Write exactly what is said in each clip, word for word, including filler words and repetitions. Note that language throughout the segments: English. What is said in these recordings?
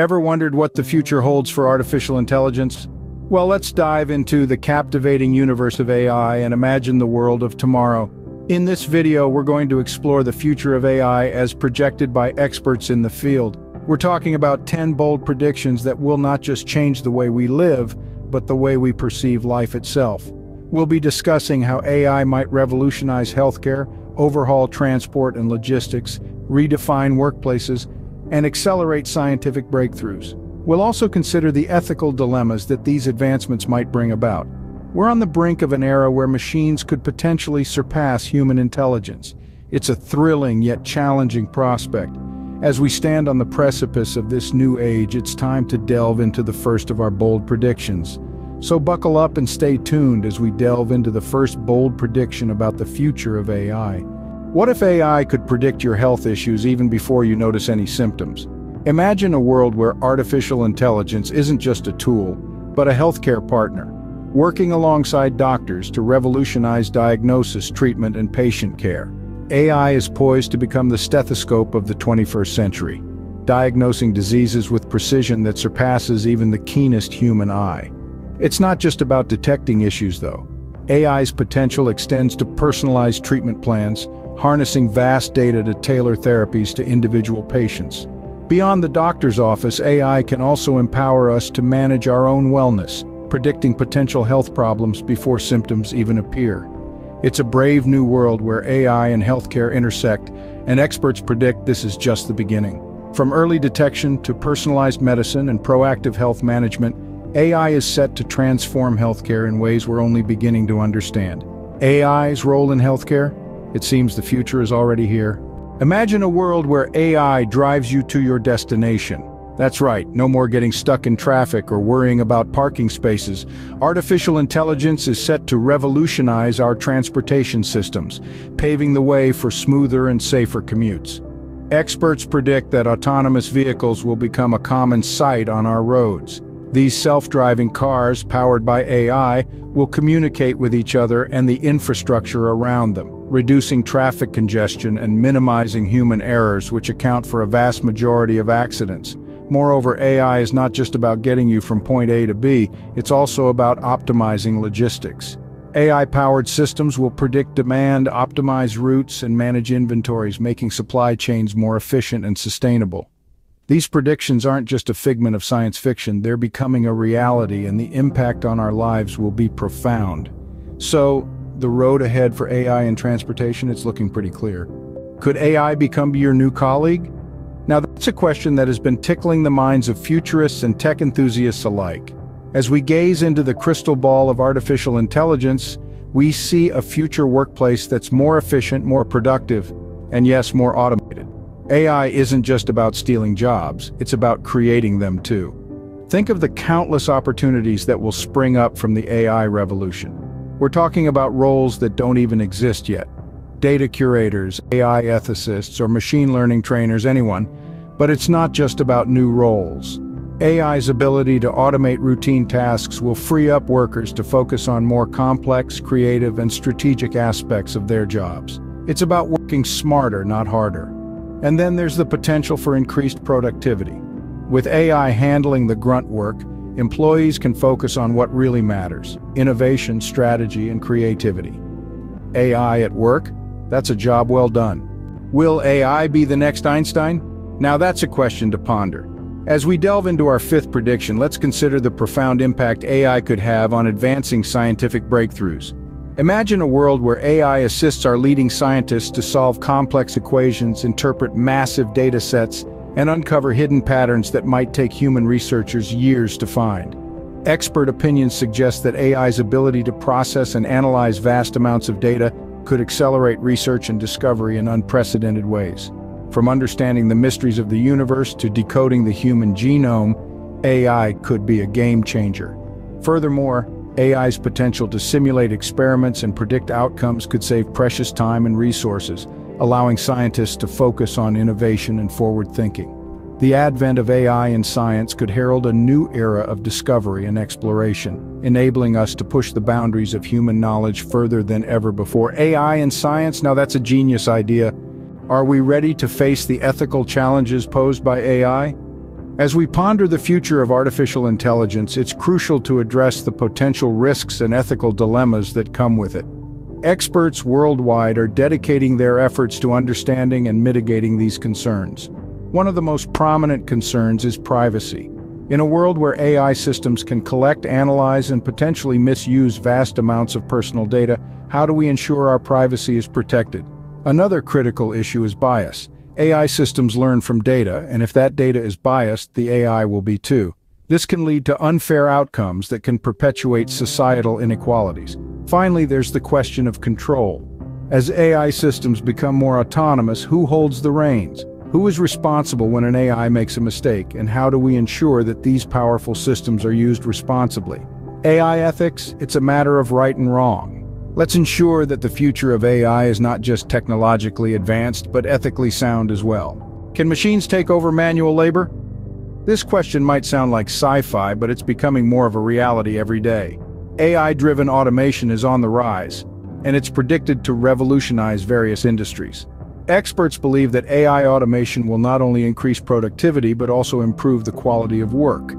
Ever wondered what the future holds for artificial intelligence? Well, let's dive into the captivating universe of A I and imagine the world of tomorrow. In this video, we're going to explore the future of A I as projected by experts in the field. We're talking about ten bold predictions that will not just change the way we live, but the way we perceive life itself. We'll be discussing how A I might revolutionize healthcare, overhaul transport and logistics, redefine workplaces, and accelerate scientific breakthroughs. We'll also consider the ethical dilemmas that these advancements might bring about. We're on the brink of an era where machines could potentially surpass human intelligence. It's a thrilling yet challenging prospect. As we stand on the precipice of this new age, it's time to delve into the first of our bold predictions. So buckle up and stay tuned as we delve into the first bold prediction about the future of A I. What if A I could predict your health issues even before you notice any symptoms? Imagine a world where artificial intelligence isn't just a tool, but a healthcare partner, working alongside doctors to revolutionize diagnosis, treatment, and patient care. A I is poised to become the stethoscope of the twenty-first century, diagnosing diseases with precision that surpasses even the keenest human eye. It's not just about detecting issues, though. A I's potential extends to personalized treatment plans, harnessing vast data to tailor therapies to individual patients. Beyond the doctor's office, A I can also empower us to manage our own wellness, predicting potential health problems before symptoms even appear. It's a brave new world where A I and healthcare intersect, and experts predict this is just the beginning. From early detection to personalized medicine and proactive health management, A I is set to transform healthcare in ways we're only beginning to understand. A I's role in healthcare? It seems the future is already here. Imagine a world where A I drives you to your destination. That's right, no more getting stuck in traffic or worrying about parking spaces. Artificial intelligence is set to revolutionize our transportation systems, paving the way for smoother and safer commutes. Experts predict that autonomous vehicles will become a common sight on our roads. These self-driving cars, powered by A I, will communicate with each other and the infrastructure around them, reducing traffic congestion and minimizing human errors, which account for a vast majority of accidents. Moreover, A I is not just about getting you from point A to B, it's also about optimizing logistics. A I-powered systems will predict demand, optimize routes, and manage inventories, making supply chains more efficient and sustainable. These predictions aren't just a figment of science fiction, they're becoming a reality, and the impact on our lives will be profound. So, the road ahead for A I in transportation, it's looking pretty clear. Could A I become your new colleague? Now that's a question that has been tickling the minds of futurists and tech enthusiasts alike. As we gaze into the crystal ball of artificial intelligence, we see a future workplace that's more efficient, more productive, and yes, more automated. A I isn't just about stealing jobs, it's about creating them too. Think of the countless opportunities that will spring up from the A I revolution. We're talking about roles that don't even exist yet. Data curators, A I ethicists, or machine learning trainers, anyone. But it's not just about new roles. A I's ability to automate routine tasks will free up workers to focus on more complex, creative, and strategic aspects of their jobs. It's about working smarter, not harder. And then there's the potential for increased productivity. With A I handling the grunt work, employees can focus on what really matters: innovation, strategy, and creativity. A I at work? That's a job well done. Will A I be the next Einstein? Now that's a question to ponder. As we delve into our fifth prediction, let's consider the profound impact A I could have on advancing scientific breakthroughs. Imagine a world where A I assists our leading scientists to solve complex equations, interpret massive data sets, and uncover hidden patterns that might take human researchers years to find. Expert opinions suggest that A I's ability to process and analyze vast amounts of data could accelerate research and discovery in unprecedented ways. From understanding the mysteries of the universe to decoding the human genome, A I could be a game changer. Furthermore, A I's potential to simulate experiments and predict outcomes could save precious time and resources, allowing scientists to focus on innovation and forward thinking. The advent of A I in science could herald a new era of discovery and exploration, enabling us to push the boundaries of human knowledge further than ever before. A I in science? Now that's a genius idea. Are we ready to face the ethical challenges posed by A I? As we ponder the future of artificial intelligence, it's crucial to address the potential risks and ethical dilemmas that come with it. Experts worldwide are dedicating their efforts to understanding and mitigating these concerns. One of the most prominent concerns is privacy. In a world where A I systems can collect, analyze, and potentially misuse vast amounts of personal data, how do we ensure our privacy is protected? Another critical issue is bias. A I systems learn from data, and if that data is biased, the A I will be too. This can lead to unfair outcomes that can perpetuate societal inequalities. Finally, there's the question of control. As A I systems become more autonomous, who holds the reins? Who is responsible when an A I makes a mistake, and how do we ensure that these powerful systems are used responsibly? A I ethics, it's a matter of right and wrong. Let's ensure that the future of A I is not just technologically advanced, but ethically sound as well. Can machines take over manual labor? This question might sound like sci-fi, but it's becoming more of a reality every day. A I-driven automation is on the rise, and it's predicted to revolutionize various industries. Experts believe that A I automation will not only increase productivity, but also improve the quality of work.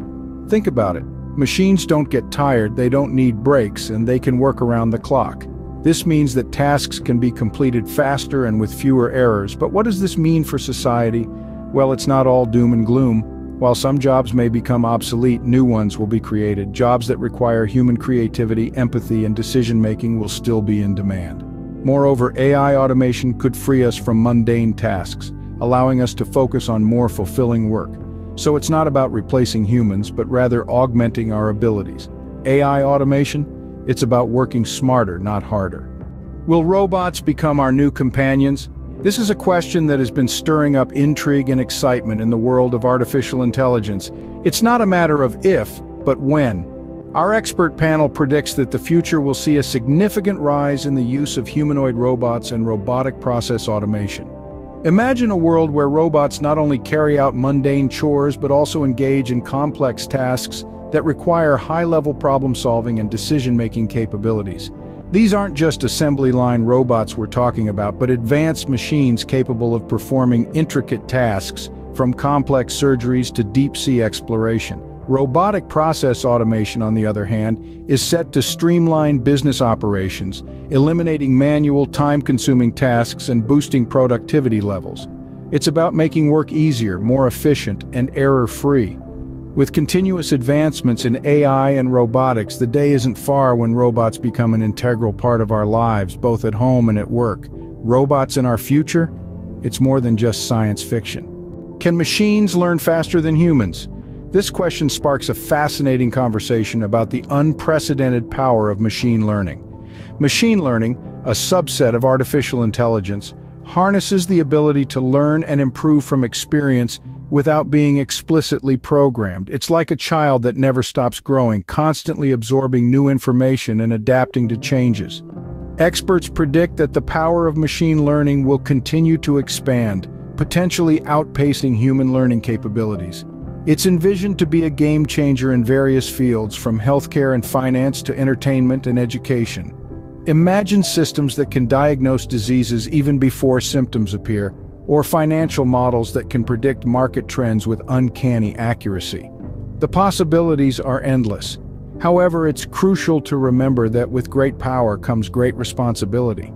Think about it. Machines don't get tired, they don't need breaks, and they can work around the clock. This means that tasks can be completed faster and with fewer errors. But what does this mean for society? Well, it's not all doom and gloom. While some jobs may become obsolete, new ones will be created. Jobs that require human creativity, empathy, and decision-making will still be in demand. Moreover, A I automation could free us from mundane tasks, allowing us to focus on more fulfilling work. So it's not about replacing humans, but rather augmenting our abilities. A I automation? It's about working smarter, not harder. Will robots become our new companions? This is a question that has been stirring up intrigue and excitement in the world of artificial intelligence. It's not a matter of if, but when. Our expert panel predicts that the future will see a significant rise in the use of humanoid robots and robotic process automation. Imagine a world where robots not only carry out mundane chores, but also engage in complex tasks that require high-level problem-solving and decision-making capabilities. These aren't just assembly line robots we're talking about, but advanced machines capable of performing intricate tasks, from complex surgeries to deep-sea exploration. Robotic process automation, on the other hand, is set to streamline business operations, eliminating manual, time-consuming tasks and boosting productivity levels. It's about making work easier, more efficient, and error-free. With continuous advancements in A I and robotics, the day isn't far when robots become an integral part of our lives, both at home and at work. Robots in our future? It's more than just science fiction. Can machines learn faster than humans? This question sparks a fascinating conversation about the unprecedented power of machine learning. Machine learning, a subset of artificial intelligence, harnesses the ability to learn and improve from experience without being explicitly programmed. It's like a child that never stops growing, constantly absorbing new information and adapting to changes. Experts predict that the power of machine learning will continue to expand, potentially outpacing human learning capabilities. It's envisioned to be a game changer in various fields, from healthcare and finance to entertainment and education. Imagine systems that can diagnose diseases even before symptoms appear, or financial models that can predict market trends with uncanny accuracy. The possibilities are endless. However, it's crucial to remember that with great power comes great responsibility.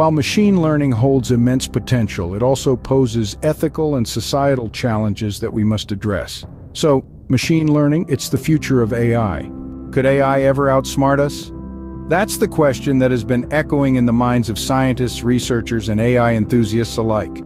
While machine learning holds immense potential, it also poses ethical and societal challenges that we must address. So, machine learning, it's the future of A I. Could A I ever outsmart us? That's the question that has been echoing in the minds of scientists, researchers, and A I enthusiasts alike.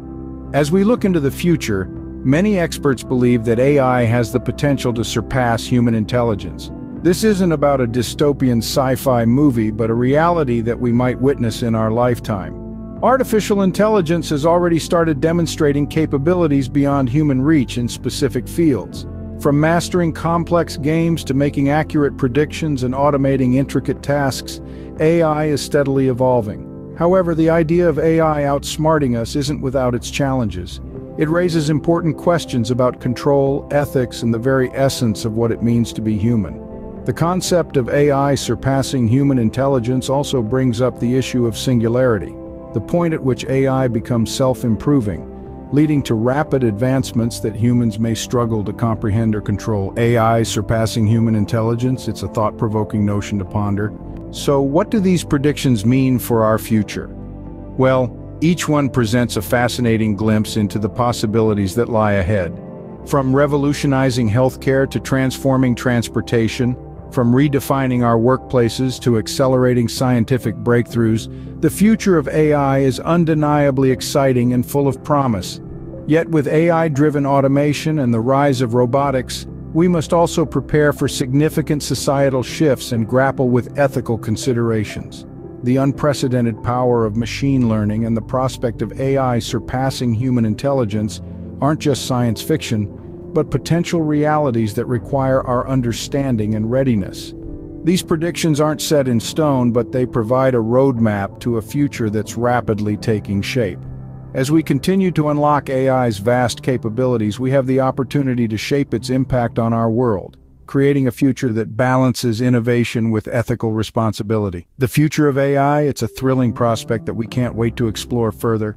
As we look into the future, many experts believe that A I has the potential to surpass human intelligence. This isn't about a dystopian sci-fi movie, but a reality that we might witness in our lifetime. Artificial intelligence has already started demonstrating capabilities beyond human reach in specific fields. From mastering complex games to making accurate predictions and automating intricate tasks, A I is steadily evolving. However, the idea of A I outsmarting us isn't without its challenges. It raises important questions about control, ethics, and the very essence of what it means to be human. The concept of A I surpassing human intelligence also brings up the issue of singularity, the point at which A I becomes self-improving, leading to rapid advancements that humans may struggle to comprehend or control. A I surpassing human intelligence, it's a thought-provoking notion to ponder. So what do these predictions mean for our future? Well, each one presents a fascinating glimpse into the possibilities that lie ahead. From revolutionizing healthcare to transforming transportation, from redefining our workplaces to accelerating scientific breakthroughs, the future of A I is undeniably exciting and full of promise. Yet with A I-driven automation and the rise of robotics, we must also prepare for significant societal shifts and grapple with ethical considerations. The unprecedented power of machine learning and the prospect of A I surpassing human intelligence aren't just science fiction, but potential realities that require our understanding and readiness. These predictions aren't set in stone, but they provide a roadmap to a future that's rapidly taking shape. As we continue to unlock A I's vast capabilities, we have the opportunity to shape its impact on our world, creating a future that balances innovation with ethical responsibility. The future of A I, it's a thrilling prospect that we can't wait to explore further.